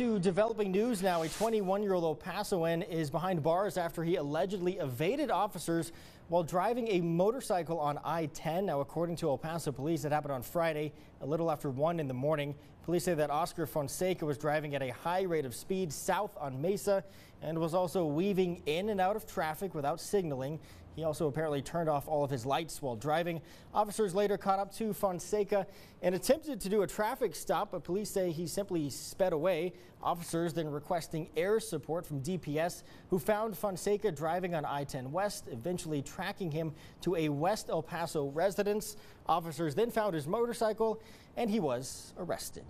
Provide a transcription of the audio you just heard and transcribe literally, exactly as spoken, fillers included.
To developing news now, a twenty-one-year-old El Pasoan is behind bars after he allegedly evaded officers while driving a motorcycle on I ten. Now, according to El Paso Police, it happened on Friday, a little after one in the morning. Police say that Oscar Fonseca was driving at a high rate of speed south on Mesa and was also weaving in and out of traffic without signaling. He also apparently turned off all of his lights while driving. Officers later caught up to Fonseca and attempted to do a traffic stop, but police say he simply sped away. Officers then requesting air support from D P S, who found Fonseca driving on I ten West, eventually tracking him to a West El Paso residence. Officers then found his motorcycle, and he was arrested.